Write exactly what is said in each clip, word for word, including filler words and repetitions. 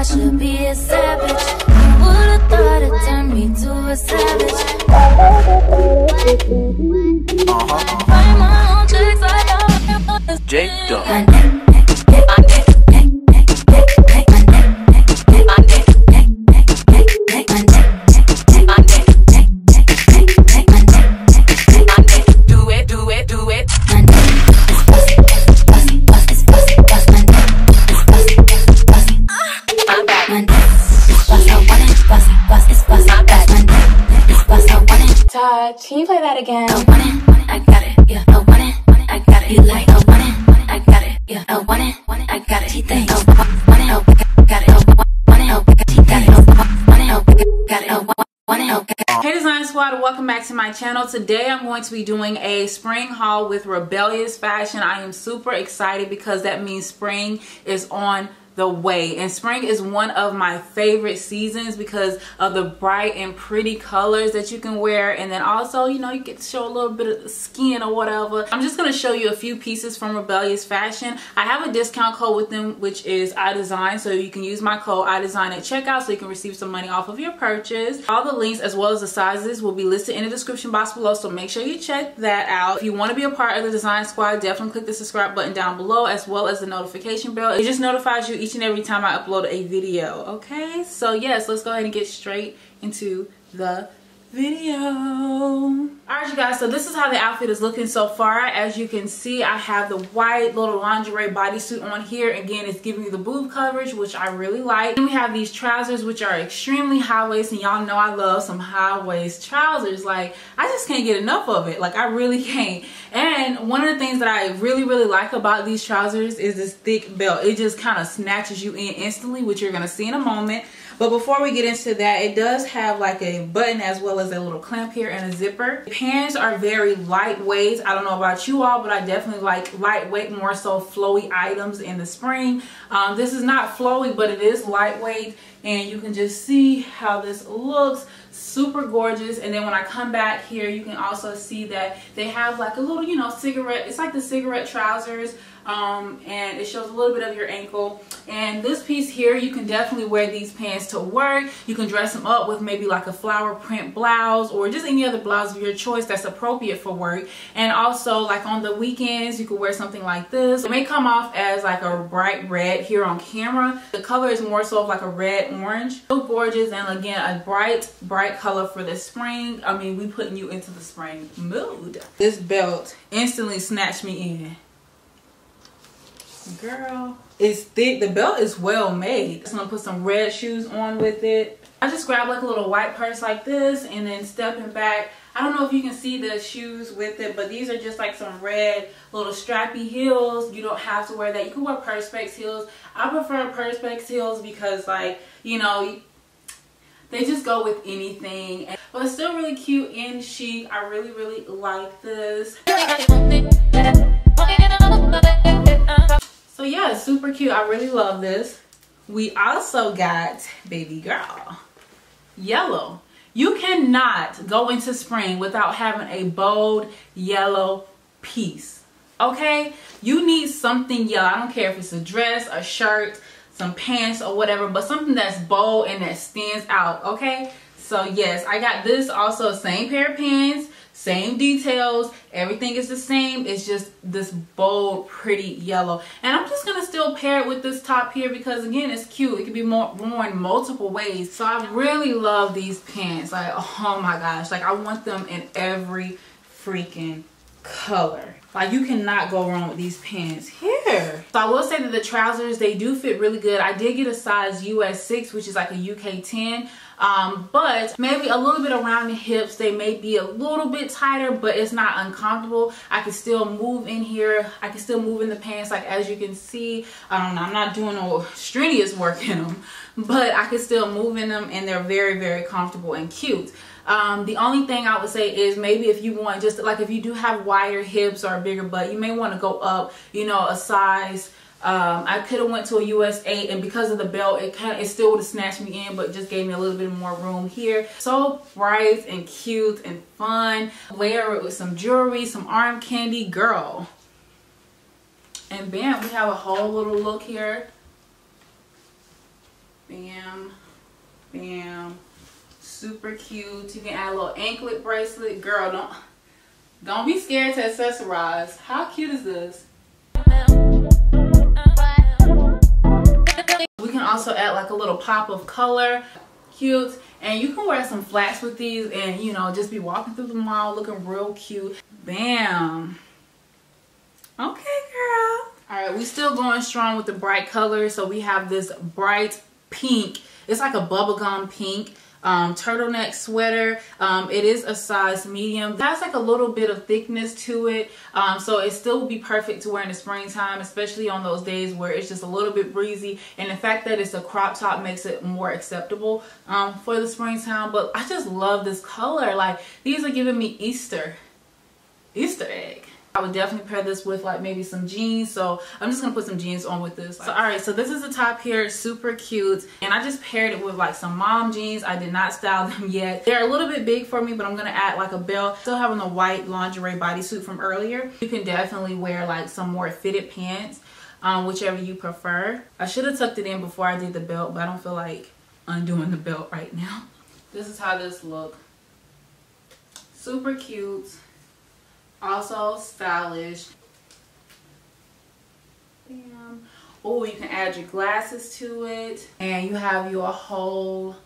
I should be a savage. Who would've thought it turned me to a savage? Buy my own checks, I don't want this Jake. Can you play that again? I want it, want it, I got it, yeah. I want it, want it, I got it. You like? I want it, want it, I got it, yeah. I want it, want it, I got it. She thinks I want it, oh, got it. I want it, oh, got it. I want it, oh, got it. I want it, oh, got it. Hey, Design Squad, welcome back to my channel. Today, I'm going to be doing a spring haul with Rebellious Fashion. I am super excited because that means spring is on the way, and spring is one of my favorite seasons because of the bright and pretty colors that you can wear, and then also, you know, you get to show a little bit of skin or whatever. I'm just going to show you a few pieces from Rebellious Fashion. I have a discount code with them, which is iDesign, so you can use my code iDesign at checkout so you can receive some money off of your purchase. All the links as well as the sizes will be listed in the description box below, so make sure you check that out. If you want to be a part of the Design Squad, definitely click the subscribe button down below as well as the notification bell. It just notifies you each and every time I upload a video. Okay, so yes, let's go ahead and get straight into the video. Alright, you guys, so this is how the outfit is looking so far. As you can see, I have the white little lingerie bodysuit on here. Again, it's giving you the boob coverage, which I really like. Then we have these trousers, which are extremely high waist, and y'all know I love some high waist trousers. Like, I just can't get enough of it. Like, I really can't. And one of the things that I really, really like about these trousers is this thick belt. It just kind of snatches you in instantly, which you're going to see in a moment. But before we get into that, it does have like a button as well as a little clamp here and a zipper. The pants are very lightweight. I don't know about you all, but I definitely like lightweight, more so flowy items in the spring. Um, this is not flowy, but it is lightweight. And you can just see how this looks. Super gorgeous. And then when I come back here, you can also see that they have like a little, you know, cigarette. It's like the cigarette trousers. Um, and it shows a little bit of your ankle. And this piece here, you can definitely wear these pants to work. You can dress them up with maybe like a flower print blouse or just any other blouse of your choice that's appropriate for work. And also, like on the weekends, you can wear something like this. It may come off as like a bright red here on camera. The color is more so of like a red orange. So gorgeous, and again, a bright, bright color for the spring. I mean, we putting you into the spring mood. This belt instantly snatched me in. Girl, it's thick. The belt is well made. I'm gonna put some red shoes on with it. I just grabbed like a little white purse like this, and then stepping back, I don't know if you can see the shoes with it, but these are just like some red little strappy heels. You don't have to wear that. You can wear Perspex heels. I prefer Perspex heels because, like, you know, they just go with anything. But it's still really cute and chic. I really, really like this. So yeah, super cute. I really love this. We also got baby girl yellow. You cannot go into spring without having a bold yellow piece. Okay, you need something yellow. I don't care if it's a dress, a shirt, some pants, or whatever, but something that's bold and that stands out. Okay, so yes, I got this also. Same pair of pants, same details, everything is the same. It's just this bold, pretty yellow. And I'm just gonna still pair it with this top here because, again, it's cute. It can be more worn multiple ways. So I really love these pants. Like, oh my gosh, like I want them in every freaking color. Like, you cannot go wrong with these pants here. So I will say that the trousers, they do fit really good. I did get a size U S six, which is like a U K ten. Um, but maybe a little bit around the hips, they may be a little bit tighter, but it's not uncomfortable. I can still move in here. I can still move in the pants. Like, as you can see, I don't know, I'm not doing no strenuous work in them, but I can still move in them, and they're very, very comfortable and cute. Um, the only thing I would say is maybe if you want, just like if you do have wider hips or a bigger butt, you may want to go up, you know, a size. Um, I could have went to a U S eight, and because of the belt, it kind of, it still would have snatched me in, but just gave me a little bit more room here. So bright and cute and fun. Layer it with some jewelry, some arm candy, girl. And bam, we have a whole little look here. Bam, bam. Super cute. You can add a little anklet bracelet. Girl, don't don't be scared to accessorize. How cute is this? We can also add like a little pop of color. Cute. And you can wear some flats with these and, you know, just be walking through the mall looking real cute. Bam. Okay, girl. Alright, we still going strong with the bright colors. So we have this bright pink. It's like a bubblegum pink um, turtleneck sweater. Um, it is a size medium. That's like a little bit of thickness to it. Um, so it still would be perfect to wear in the springtime, especially on those days where it's just a little bit breezy. And the fact that it's a crop top makes it more acceptable um, for the springtime. But I just love this color. Like, these are giving me Easter. Easter egg. I would definitely pair this with like maybe some jeans, so I'm just gonna put some jeans on with this. So all right, so this is the top here, super cute, and I just paired it with like some mom jeans. I did not style them yet. They're a little bit big for me, but I'm gonna add like a belt. Still having the white lingerie bodysuit from earlier. You can definitely wear like some more fitted pants, um, whichever you prefer. I should have tucked it in before I did the belt, but I don't feel like undoing the belt right now. This is how this looks. Super cute. Also stylish. Bam. Oh, you can add your glasses to it. And you have your whole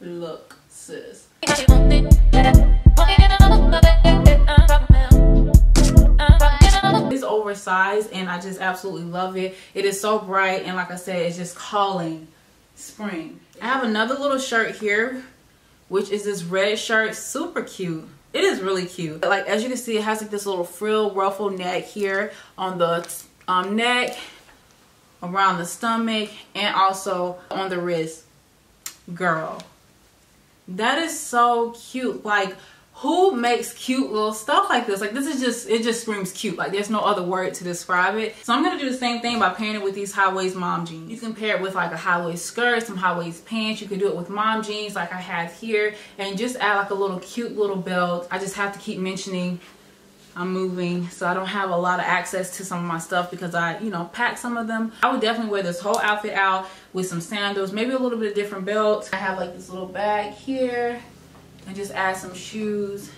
look, sis. It's oversized and I just absolutely love it. It is so bright and like I said, it's just calling spring. I have another little shirt here, which is this red shirt, super cute. It is really cute. Like, as you can see, it has like this little frill ruffle neck here on the um, neck, around the stomach, and also on the wrist. Girl, that is so cute. Like, who makes cute little stuff like this? Like, this is just, it just screams cute. Like, there's no other word to describe it. So I'm gonna do the same thing by pairing it with these high waist mom jeans. You can pair it with like a high waist skirt, some high waist pants. You can do it with mom jeans like I had here, and just add like a little cute little belt. I just have to keep mentioning I'm moving, so I don't have a lot of access to some of my stuff because I, you know, packed some of them. I would definitely wear this whole outfit out with some sandals, maybe a little bit of different belts. I have like this little bag here. And just add some shoes.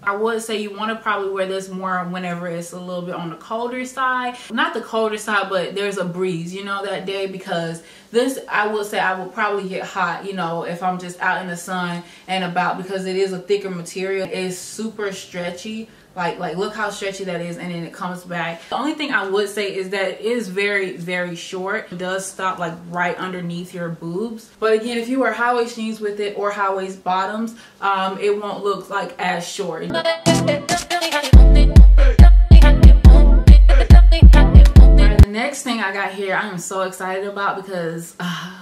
I would say you want to probably wear this more whenever it's a little bit on the colder side. Not the colder side, but there's a breeze, you know, that day, because this, I would say I will probably get hot, you know, if I'm just out in the sun and about, because it is a thicker material. It's super stretchy. Like, like look how stretchy that is, and then it comes back. The only thing I would say is that it is very, very short. It does stop like right underneath your boobs. But again, if you wear high waist jeans with it or high waist bottoms, um, it won't look like as short. The next thing I got here, I am so excited about because uh,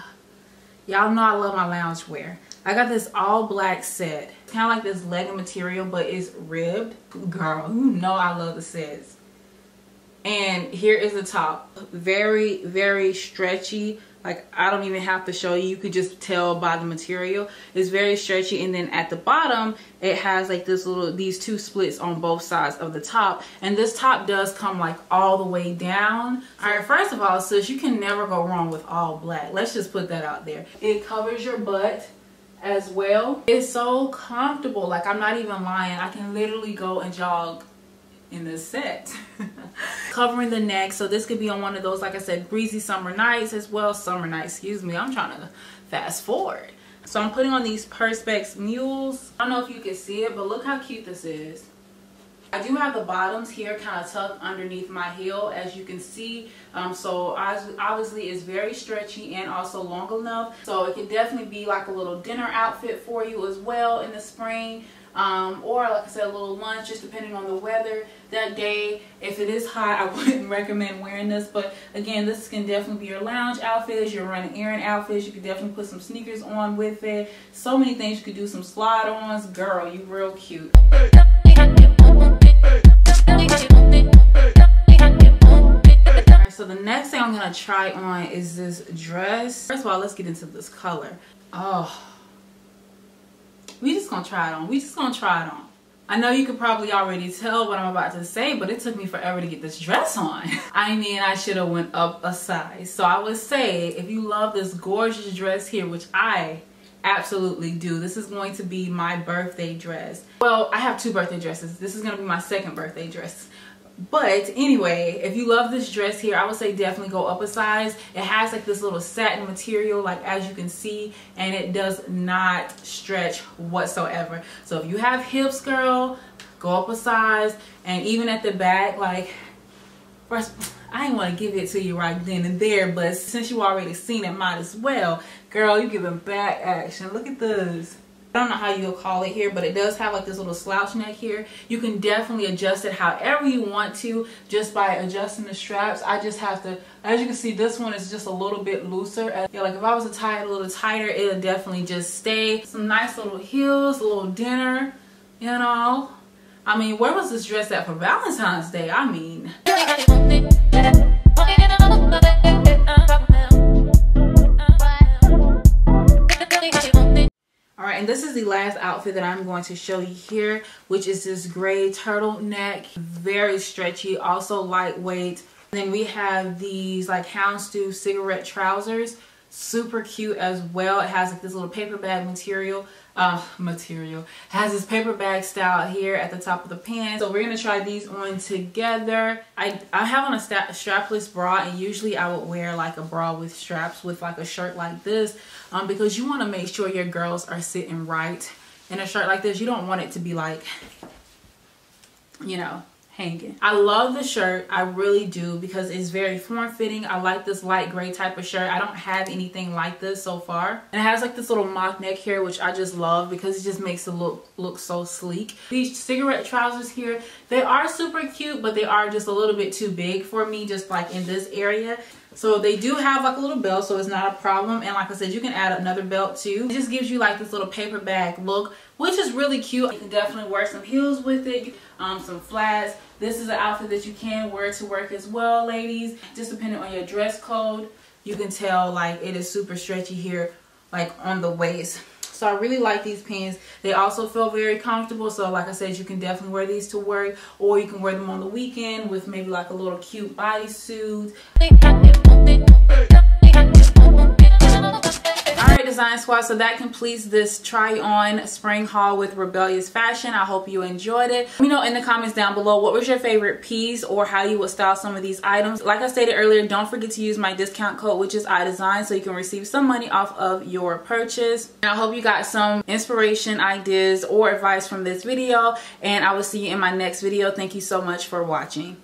y'all know I love my loungewear. I got this all black set. It's kind of like this legging material, but it's ribbed. Girl, you know I love the sets. And here is the top. Very, very stretchy. Like, I don't even have to show you. You could just tell by the material. It's very stretchy. And then at the bottom, it has like this little, these two splits on both sides of the top. And this top does come like all the way down. All right, first of all, sis, you can never go wrong with all black. Let's just put that out there. It covers your butt as well. It's so comfortable. Like, I'm not even lying. I can literally go and jog in this set. Covering the neck, so this could be on one of those, like I said, breezy summer nights as well. Summer nights, excuse me. I'm trying to fast forward. So I'm putting on these Perspex mules. I don't know if you can see it, but look how cute this is. I do have the bottoms here kind of tucked underneath my heel, as you can see. Um, so obviously it's very stretchy and also long enough. So it can definitely be like a little dinner outfit for you as well in the spring. Um, or like I said, a little lunch, just depending on the weather that day. If it is hot, I wouldn't recommend wearing this. But again, this can definitely be your lounge outfits, your running errand outfits. You could definitely put some sneakers on with it. So many things you could do, some slide-ons. Girl, you real cute. Alright, so the next thing I'm gonna try on is this dress. First of all, let's get into this color. Oh, we just gonna try it on. We just gonna try it on. I know you could probably already tell what I'm about to say, but it took me forever to get this dress on. I mean, I should have went up a size. So I would say, if you love this gorgeous dress here, which I absolutely do, this is going to be my birthday dress. Well, I have two birthday dresses. This is going to be my second birthday dress. But anyway, if you love this dress here, I would say definitely go up a size. It has like this little satin material, like as you can see, and it does not stretch whatsoever. So if you have hips, girl, go up a size. And even at the back, like, first, I didn't want to give it to you right then and there, but since you already seen it, might as well. Girl, you giving back action. Look at this. I don't know how you'll call it here, but it does have like this little slouch neck here. You can definitely adjust it however you want to just by adjusting the straps. I just have to, as you can see, this one is just a little bit looser. Yeah, like if I was to tie it a little tighter, it'll definitely just stay. Some nice little heels, a little dinner, you know. I mean, where was this dress at for Valentine's Day? I mean. Alright, and this is the last outfit that I'm going to show you here, which is this gray turtleneck. Very stretchy, also lightweight. And then we have these like houndstooth cigarette trousers. Super cute as well. It has like this little paper bag material. Uh, material. It has this paper bag style here at the top of the pants. So we're going to try these on together. I, I have on a strapless bra, and usually I would wear like a bra with straps with like a shirt like this. Um, because you want to make sure your girls are sitting right in a shirt like this. You don't want it to be like, you know, hanging. I love the shirt, I really do, because it's very form-fitting. I like this light gray type of shirt. I don't have anything like this so far, and it has like this little mock neck here, which I just love because it just makes it look look so sleek. These cigarette trousers here, they are super cute, but they are just a little bit too big for me, just like in this area. So they do have like a little belt, so it's not a problem. And like I said, you can add another belt too. It just gives you like this little paper bag look, which is really cute. You can definitely wear some heels with it, um, some flats. This is an outfit that you can wear to work as well, ladies. Just depending on your dress code, you can tell like it is super stretchy here, like on the waist. So I really like these pants. They also feel very comfortable. So like I said, you can definitely wear these to work, or you can wear them on the weekend with maybe like a little cute bodysuit. Alright, Design Squad, so that completes this try on spring haul with Rebellious Fashion. I hope you enjoyed it. Let me know in the comments down below what was your favorite piece or how you would style some of these items. Like I stated earlier, don't forget to use my discount code, which is iDesign, so you can receive some money off of your purchase. And I hope you got some inspiration, ideas, or advice from this video, and I will see you in my next video. Thank you so much for watching.